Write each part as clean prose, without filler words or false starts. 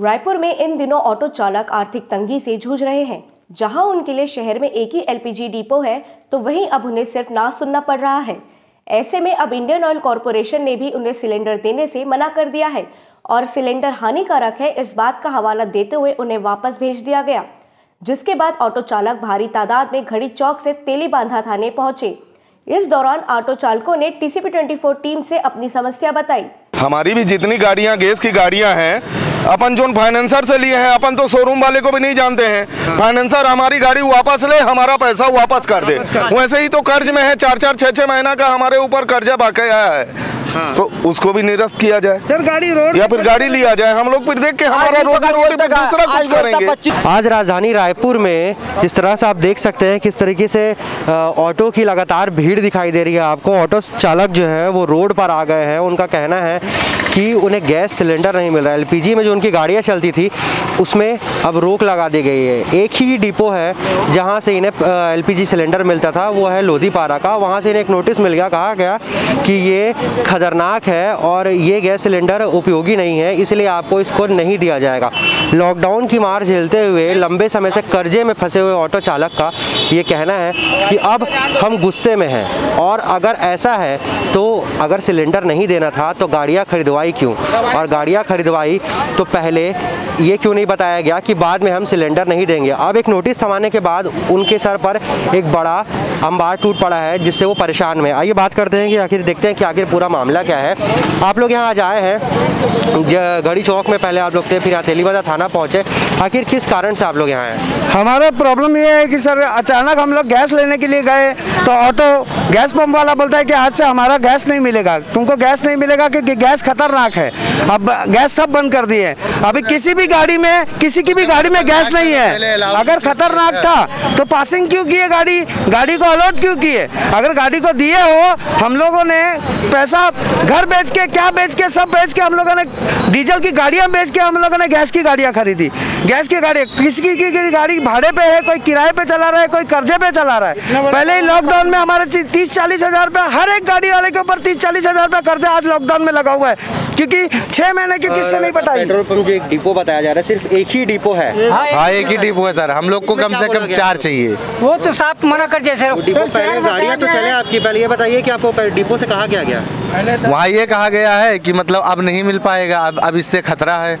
रायपुर में इन दिनों ऑटो चालक आर्थिक तंगी से जूझ रहे हैं। जहां उनके लिए शहर में एक ही एलपीजी डिपो है तो वहीं अब उन्हें सिर्फ ना सुनना पड़ रहा है। ऐसे में अब इंडियन ऑयल कॉरपोरेशन ने भी उन्हें सिलेंडर देने से मना कर दिया है और सिलेंडर हानिकारक है इस बात का हवाला देते हुए उन्हें वापस भेज दिया गया, जिसके बाद ऑटो चालक भारी तादाद में घड़ी चौक से तेली बांधा थाने पहुंचे। इस दौरान ऑटो चालकों ने TCP24 टीम से अपनी समस्या बताई। हमारी भी जितनी गाड़ियां गैस की गाड़ियां हैं, अपन जो फाइनेंसर से लिए हैं, अपन तो शोरूम वाले को भी नहीं जानते हैं। फाइनेंसर हमारी गाड़ी वापस ले, हमारा पैसा वापस कर दे। वैसे ही तो कर्ज में है, 4-4, 6-6 महीना का हमारे ऊपर कर्जा बाकी आया है। हाँ। तो उसको भी निरस्त किया जाए सर, गाड़ी रोड या फिर गाड़ी लिया जाए। हम लोग फिर देख के हमारा रोड पे दूसरा कुछ करेंगे। आज राजधानी रायपुर में जिस तरह से आप देख सकते हैं किस तरीके से ऑटो की लगातार भीड़ दिखाई दे रही है आपको। ऑटो चालक जो है वो रोड पर आ गए हैं। उनका कहना है कि उन्हें गैस सिलेंडर नहीं मिल रहा है। LPG में जो उनकी गाड़ियाँ चलती थी उसमें अब रोक लगा दी गई है। एक ही डिपो है जहाँ से इन्हें LPG सिलेंडर मिलता था, वो है लोधी पारा का। वहाँ से इन्हें एक नोटिस मिल गया, कहा गया कि ये खतरनाक है और ये गैस सिलेंडर उपयोगी नहीं है, इसलिए आपको इसको नहीं दिया जाएगा। लॉकडाउन की मार झेलते हुए लंबे समय से कर्जे में फंसे हुए ऑटो चालक का ये कहना है कि अब हम गुस्से में हैं और अगर ऐसा है तो अगर सिलेंडर नहीं देना था तो गाड़ियाँ खरीदवाई क्यों, और गाड़ियाँ खरीदवाई तो पहले ये क्यों नहीं बताया गया कि बाद में हम सिलेंडर नहीं देंगे। अब एक नोटिस थमाने के बाद उनके सर पर एक बड़ा अंबार टूट पड़ा है जिससे वो परेशान में। आइए बात करते हैं कि आखिर देखते हैं कि आखिर पूरा मामला क्या है। आप लोग यहाँ आज आए हैं, घड़ी चौक में पहले आप लोग थे, फिर यहाँ तेली बांधा थाना पहुँचे। आखिर किस कारण से आप लोग यहाँ आए? हमारा प्रॉब्लम ये है कि सर अचानक हम लोग गैस लेने के लिए गए तो ऑटो गैस पम्प वाला बोलता है कि आज से हमारा गैस नहीं मिलेगा, तुमको गैस नहीं मिलेगा क्योंकि गैस खतरनाक है। अब गैस सब बंद कर दिए, अभी किसी भी गाड़ी में, किसी की भी गाड़ी में गैस नहीं है। अगर खतरनाक था तो पासिंग क्यों किए, गाड़ी को अलॉट क्यों किए? अगर गाड़ी को दिए हो, हम लोगों ने पैसा घर बेच के, क्या बेच के, सब बेच के हम लोगों ने डीजल की गाड़ियां बेच के हम लोगों ने गैस की गाड़ियां खरीदी। गैस की गाड़ी, किसी की गाड़ी भाड़े पे है, कोई किराए पे चला रहा है, कोई कर्जे पे चला रहा है। पहले ही लॉकडाउन में हमारे 30-40 हज़ार रुपये हर एक गाड़ी वाले के ऊपर 30-40 हज़ार रुपये कर्जा आज लॉकडाउन में लगा हुआ है क्योंकि 6 महीने की किस्त नहीं बताई। पेट्रोल पंप एक डिपो बताया जा रहा है, सिर्फ एक ही डिपो है। हाँ, एक ही डिपो है सर। हम लोग को कम से कम 4 चाहिए। वो तो साफ मना कर दिया सर। डिपो पहले गाड़ियाँ तो चले आपकी, पहले ये बताइए कि आपको डिपो से कहा क्या गया? वहाँ ये कहा गया है कि मतलब अब नहीं मिल पाएगा, अब इससे खतरा है,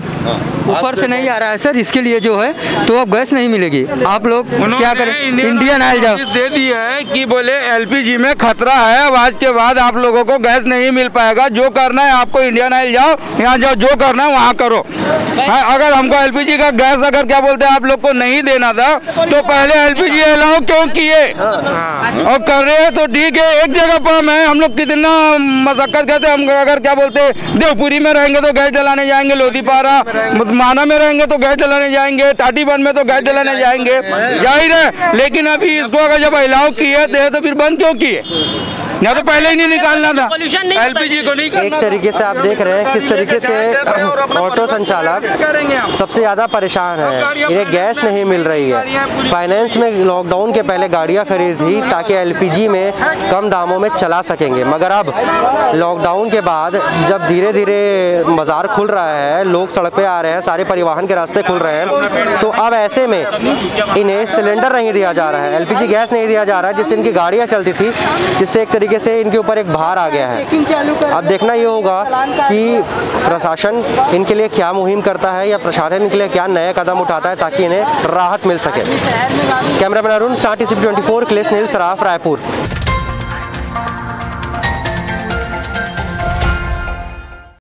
ऊपर से नहीं आ रहा है सर, इसके लिए जो है तो अब गैस नहीं मिलेगी। आप लोग क्या करें? इंडियन ऑयल जाओ दे दी है कि बोले LPG में खतरा है, अब आज के बाद आप लोगों को गैस नहीं मिल पाएगा, जो करना है आपको इंडियन ऑयल जाओ, यहाँ जाओ, जो करना है वहाँ करो। अगर हमको LPG का गैस अगर क्या बोलते हैं आप लोग को नहीं देना था तो पहले LPG अलाउ क्यों किए और कर रहे हैं तो ठीक है। एक जगह पर हम लोग कितना मशक्कत करते, हम अगर क्या बोलते हैं देवपुरी में रहेंगे तो गैस जलाने जाएंगे, लोधी पारा माना में रहेंगे तो गैस जलाने जाएंगे, ठाटीवन में तो गैस जलाने जाएंगे, जाहिर है। लेकिन अभी इसको अगर जब अलाउ किए थे तो फिर बंद क्यों किए? या तो पहले ही नहीं निकालना था LPG को, नहीं करना। एक तरीके से आप देख रहे हैं किस तरीके से ऑटो संचालक सबसे ज़्यादा परेशान है, इन्हें गैस नहीं मिल रही है। फाइनेंस में लॉकडाउन के पहले गाड़ियाँ खरीदी ताकि LPG में कम दामों में चला सकेंगे, मगर अब लॉकडाउन के बाद जब धीरे धीरे बाजार खुल रहा है, लोग सड़क पर आ रहे हैं, सारे परिवहन के रास्ते खुल रहे हैं, तो अब ऐसे में इन्हें सिलेंडर नहीं दिया जा रहा है, LPG गैस नहीं दिया जा रहा है, जिससे इनकी गाड़ियाँ चलती थी, जिससे एक तरीके से इनके ऊपर एक भार आ गया है। अब देखना ये होगा कि प्रशासन इनके लिए क्या मुहिम करता है या प्रशासन इनके लिए क्या नए कदम उठाता है ताकि इन्हें राहत मिल सके। कैमरामैन अरुण साठी TCP24 रायपुर।